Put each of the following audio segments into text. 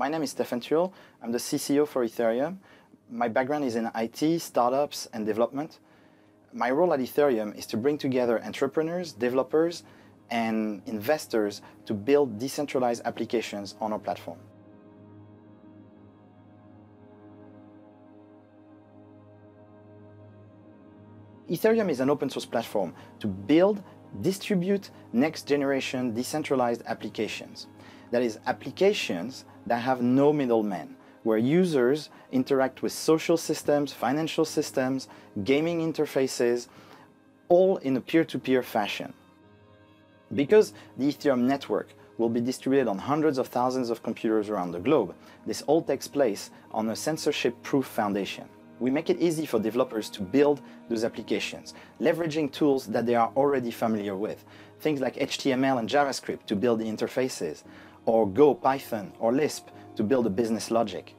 My name is Stefan Truel. I'm the CCO for Ethereum. My background is in IT, startups, and development. My role at Ethereum is to bring together entrepreneurs, developers, and investors to build decentralized applications on our platform. Ethereum is an open source platform to build, distribute next generation decentralized applications. That is, applications that have no middlemen, where users interact with social systems, financial systems, gaming interfaces, all in a peer-to-peer fashion. Because the Ethereum network will be distributed on hundreds of thousands of computers around the globe, this all takes place on a censorship-proof foundation. We make it easy for developers to build those applications, leveraging tools that they are already familiar with. Things like HTML and JavaScript to build the interfaces, or Go, Python, or Lisp to build the business logic.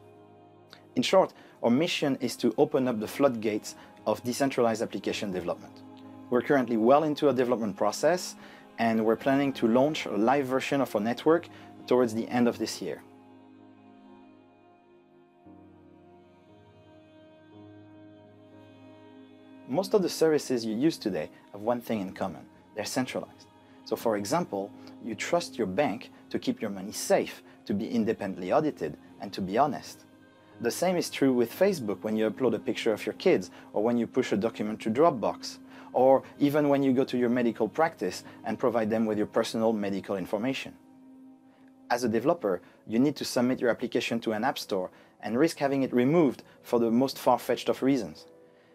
In short, our mission is to open up the floodgates of decentralized application development. We're currently well into a development process, and we're planning to launch a live version of our network towards the end of this year. Most of the services you use today have one thing in common: they're centralized. So for example, you trust your bank to keep your money safe, to be independently audited, and to be honest. The same is true with Facebook when you upload a picture of your kids, or when you push a document to Dropbox, or even when you go to your medical practice and provide them with your personal medical information. As a developer, you need to submit your application to an app store and risk having it removed for the most far-fetched of reasons.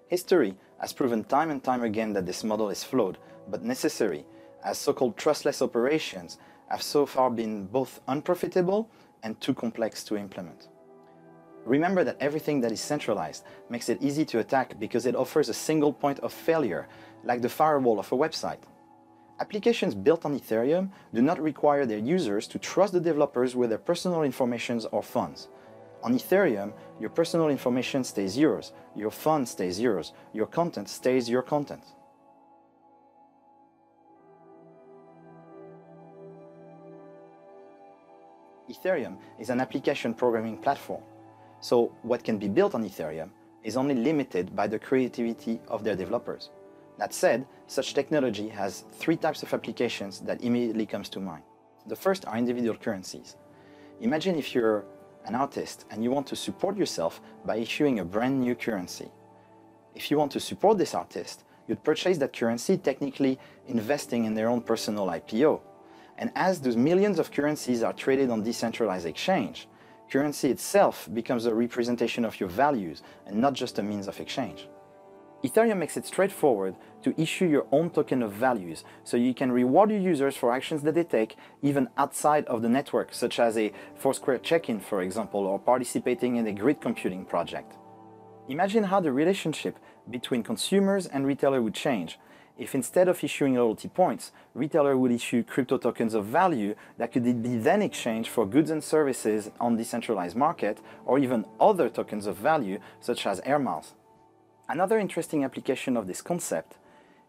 History has proven time and time again that this model is flawed, but necessary, as so-called trustless operations have so far been both unprofitable and too complex to implement. Remember that everything that is centralized makes it easy to attack because it offers a single point of failure, like the firewall of a website. Applications built on Ethereum do not require their users to trust the developers with their personal information or funds. On Ethereum, your personal information stays yours, your funds stays yours, your content stays your content. Ethereum is an application programming platform, so what can be built on Ethereum is only limited by the creativity of their developers. That said, such technology has three types of applications that immediately comes to mind. The first are individual currencies. Imagine if you're an artist and you want to support yourself by issuing a brand new currency. If you want to support this artist, you'd purchase that currency, technically investing in their own personal IPO. And as those millions of currencies are traded on decentralized exchange, currency itself becomes a representation of your values and not just a means of exchange. Ethereum makes it straightforward to issue your own token of values, so you can reward your users for actions that they take even outside of the network, such as a Foursquare check-in, for example, or participating in a grid computing project. Imagine how the relationship between consumers and retailers would change if, instead of issuing loyalty points, retailers would issue crypto tokens of value that could be then exchanged for goods and services on decentralized market, or even other tokens of value, such as air miles. Another interesting application of this concept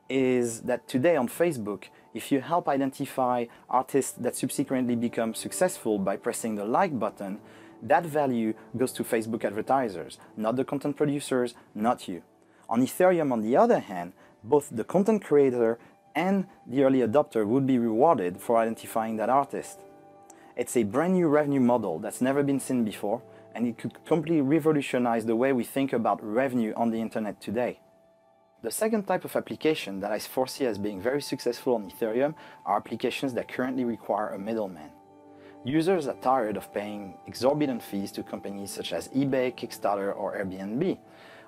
is that today on Facebook, if you help identify artists that subsequently become successful by pressing the like button, that value goes to Facebook advertisers, not the content producers, not you. On Ethereum, on the other hand, both the content creator and the early adopter would be rewarded for identifying that artist. It's a brand new revenue model that's never been seen before, and it could completely revolutionize the way we think about revenue on the internet today. The second type of application that I foresee as being very successful on Ethereum are applications that currently require a middleman. Users are tired of paying exorbitant fees to companies such as eBay, Kickstarter, or Airbnb.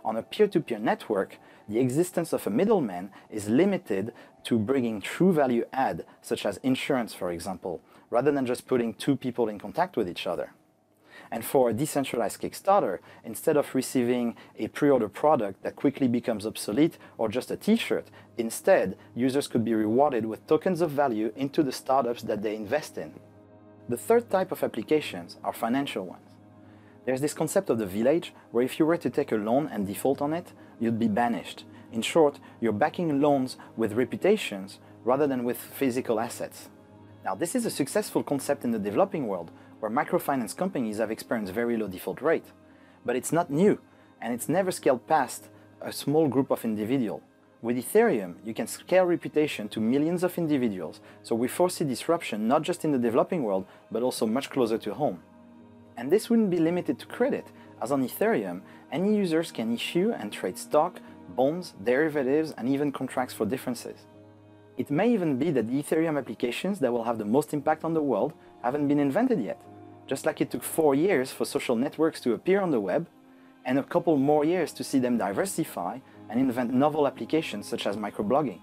On a peer-to-peer network, the existence of a middleman is limited to bringing true value add, such as insurance, for example, rather than just putting two people in contact with each other. And for a decentralized Kickstarter, instead of receiving a pre-order product that quickly becomes obsolete or just a t-shirt, instead users could be rewarded with tokens of value into the startups that they invest in. The third type of applications are financial ones. There's this concept of the village, where if you were to take a loan and default on it, you'd be banished. In short, you're backing loans with reputations rather than with physical assets. Now, this is a successful concept in the developing world, where microfinance companies have experienced very low default rate. But it's not new, and it's never scaled past a small group of individuals. With Ethereum, you can scale reputation to millions of individuals, so we foresee disruption not just in the developing world, but also much closer to home. And this wouldn't be limited to credit, as on Ethereum, any users can issue and trade stock, bonds, derivatives, and even contracts for differences. It may even be that the Ethereum applications that will have the most impact on the world haven't been invented yet. Just like it took 4 years for social networks to appear on the web, and a couple more years to see them diversify and invent novel applications such as microblogging.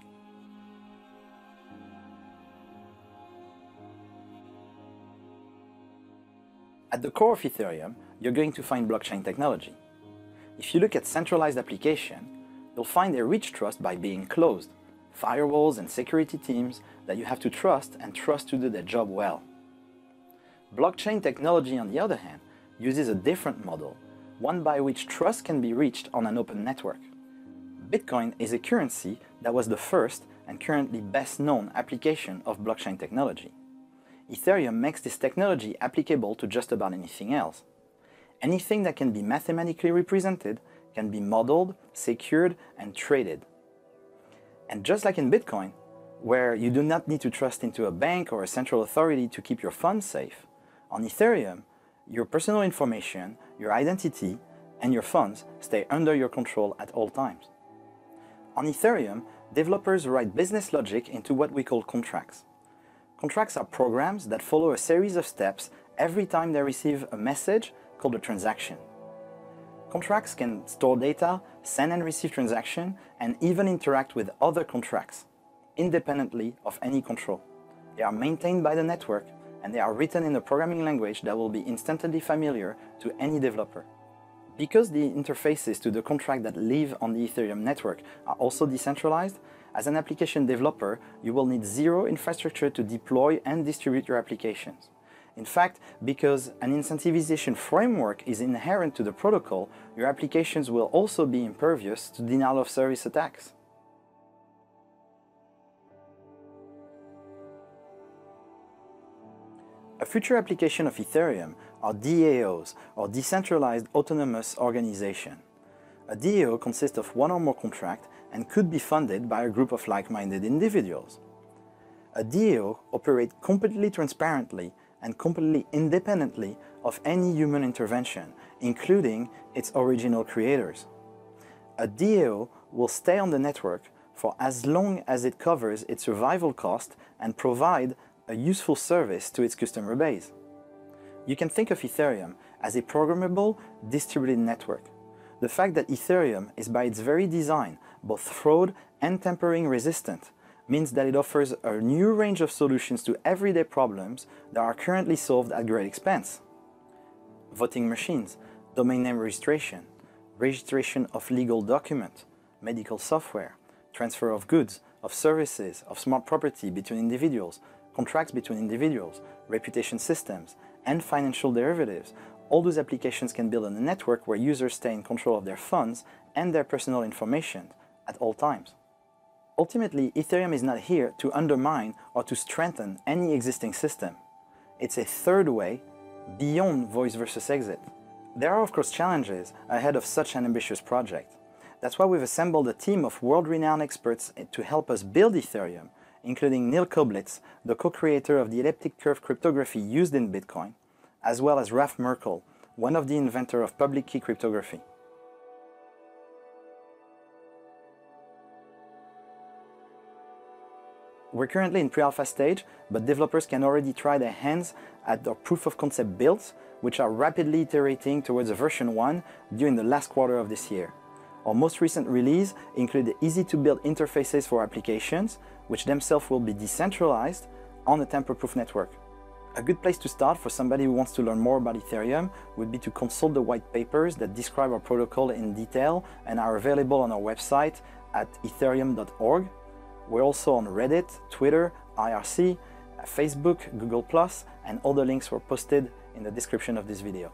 At the core of Ethereum, you're going to find blockchain technology. If you look at centralized application, you'll find they reach trust by being closed. Firewalls and security teams that you have to trust and trust to do their job well. Blockchain technology, on the other hand, uses a different model, one by which trust can be reached on an open network. Bitcoin is a currency that was the first and currently best known application of blockchain technology. Ethereum makes this technology applicable to just about anything else. Anything that can be mathematically represented can be modeled, secured, and traded. And just like in Bitcoin, where you do not need to trust into a bank or a central authority to keep your funds safe, on Ethereum, your personal information, your identity, and your funds stay under your control at all times. On Ethereum, developers write business logic into what we call contracts. Contracts are programs that follow a series of steps every time they receive a message called a transaction. Contracts can store data, send and receive transactions, and even interact with other contracts, independently of any control. They are maintained by the network, and they are written in a programming language that will be instantly familiar to any developer. Because the interfaces to the contract that live on the Ethereum network are also decentralized, as an application developer, you will need zero infrastructure to deploy and distribute your applications. In fact, because an incentivization framework is inherent to the protocol, your applications will also be impervious to denial of service attacks. A future application of Ethereum are DAOs, or Decentralized Autonomous Organization. A DAO consists of one or more contracts and could be funded by a group of like-minded individuals. A DAO operates completely transparently and completely independently of any human intervention, including its original creators. A DAO will stay on the network for as long as it covers its survival cost and provide a useful service to its customer base. You can think of Ethereum as a programmable, distributed network. The fact that Ethereum is by its very design both fraud and tampering resistant means that it offers a new range of solutions to everyday problems that are currently solved at great expense. Voting machines, domain name registration, registration of legal documents, medical software, transfer of goods, of services, of smart property between individuals, contracts between individuals, reputation systems, and financial derivatives. All those applications can build on a network where users stay in control of their funds and their personal information at all times. Ultimately, Ethereum is not here to undermine or to strengthen any existing system. It's a third way beyond voice versus exit. There are of course challenges ahead of such an ambitious project. That's why we've assembled a team of world-renowned experts to help us build Ethereum, including Neil Koblitz, the co-creator of the elliptic curve cryptography used in Bitcoin, as well as Ralph Merkel, one of the inventors of public key cryptography. We're currently in pre-alpha stage, but developers can already try their hands at our proof-of-concept builds, which are rapidly iterating towards a version 1 during the last quarter of this year. Our most recent release include the easy-to-build interfaces for applications, which themselves will be decentralized on a tamper-proof network. A good place to start for somebody who wants to learn more about Ethereum would be to consult the white papers that describe our protocol in detail and are available on our website at ethereum.org. We're also on Reddit, Twitter, IRC, Facebook, Google+, and all the links were posted in the description of this video.